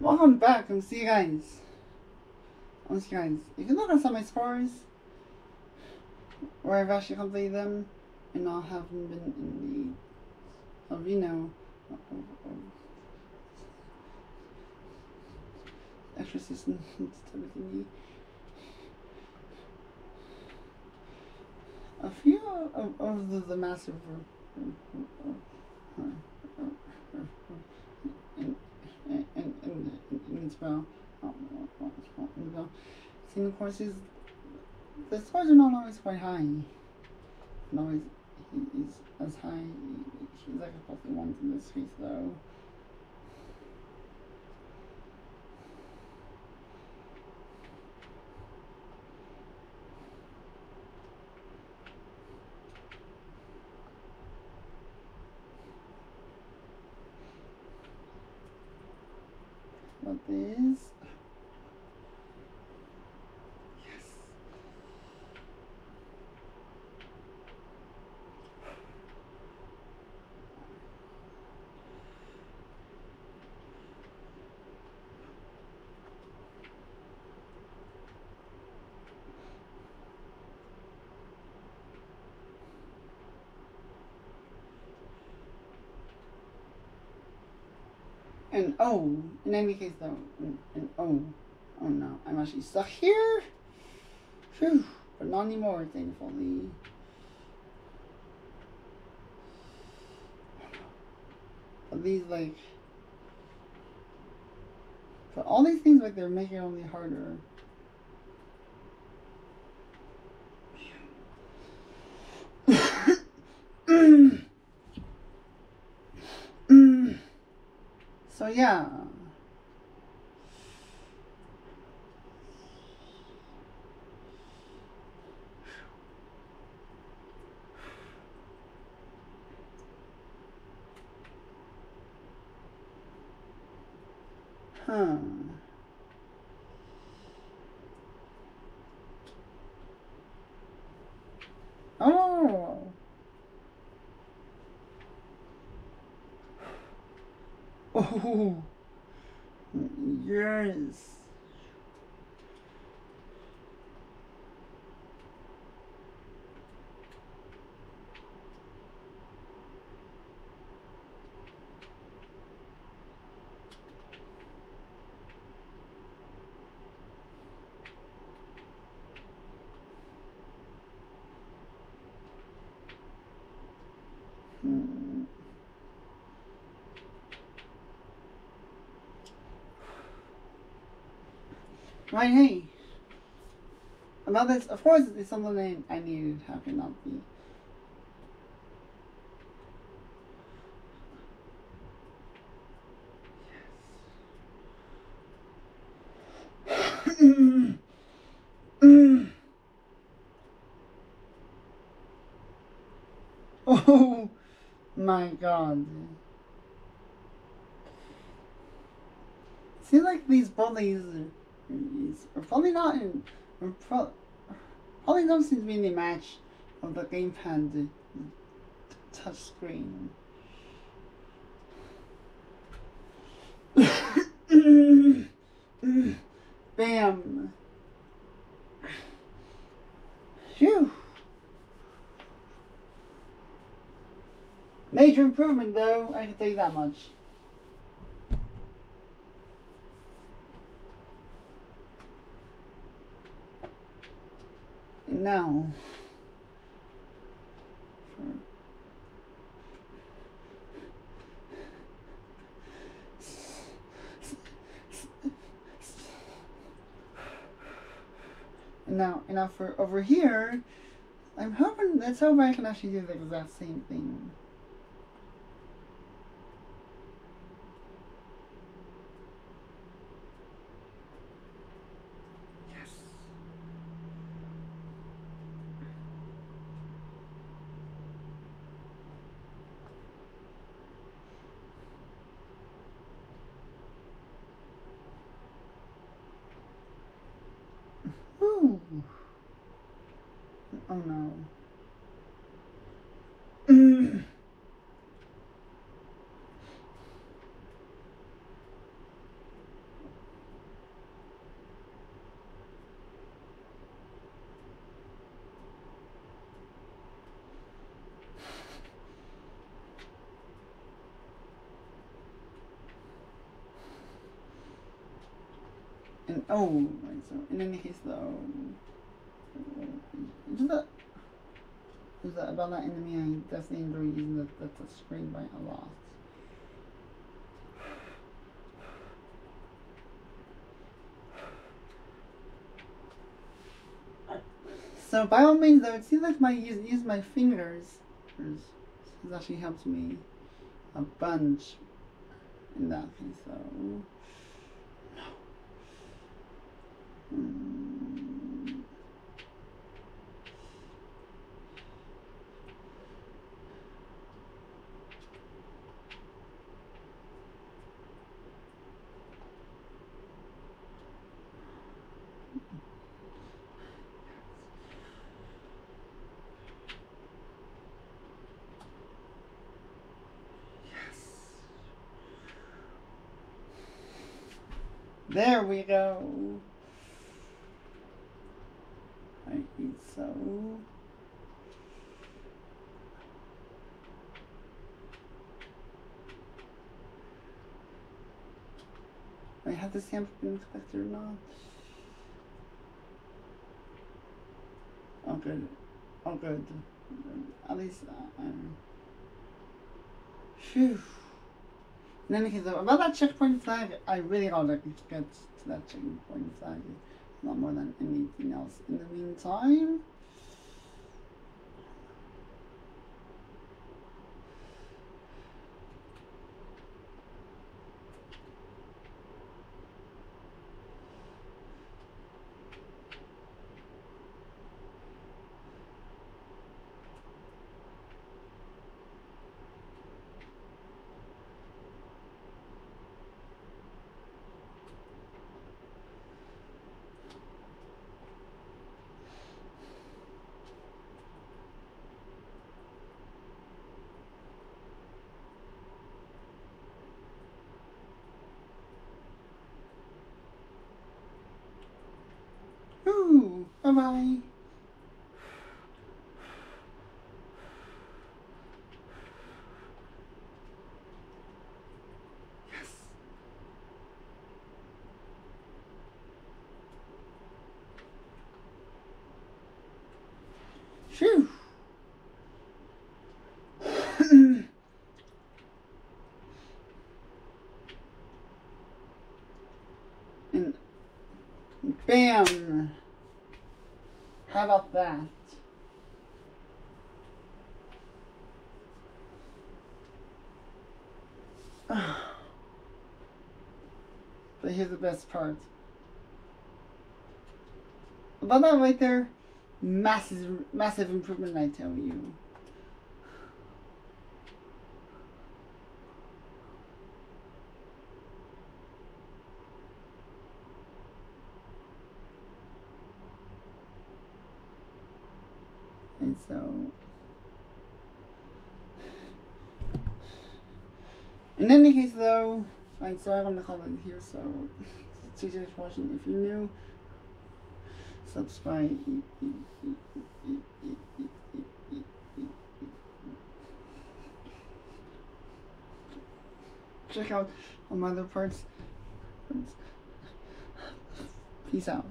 Welcome back, I'm see you guys. You can look at some of my scores where I've actually completed them and I'll have them been in the Arena Exorcism thingy. A few of the massive and spell singing courses. The scores are not always quite high. Not always is as high. She's like a healthy one in this case though. This. Yes. And oh, in any case though, and oh no, I'm actually stuck here. Phew, but not anymore, thankfully. But these like, but all these things like they're making it only harder. So yeah, Oh, yes. Right, hey, about this, of course, it's something I needed, how can not be? Yes. Oh, my God. Seems like these bullies or probably not in, probably don't seem to be in the match of the gamepad touch screen. Bam. Phew. Major improvement though, I can tell you that much. Now, and now for over here, I'm hoping that's how I can actually do the exact same thing. Oh no. And oh, right, so in any case though, is that about that enemy I definitely enjoy using that's a spring bite a lot. So by all means though, it seems like my use my fingers has actually helped me a bunch in that case though. Yes. There we go. So I have the sample been collected or not. Oh good. Oh good. At least phew. In any case though, about that checkpoint flag, I really ought to get to that checkpoint flag. Not more than anything else in the meantime. Bye-bye. Yes. Phew. And bam. How about that? But here's the best part. About that right there, massive improvement, I tell you. So, in any case though, right, so I'm gonna call it here, so thank you for watching. If you're new, subscribe. Check out all my other parts. Peace out.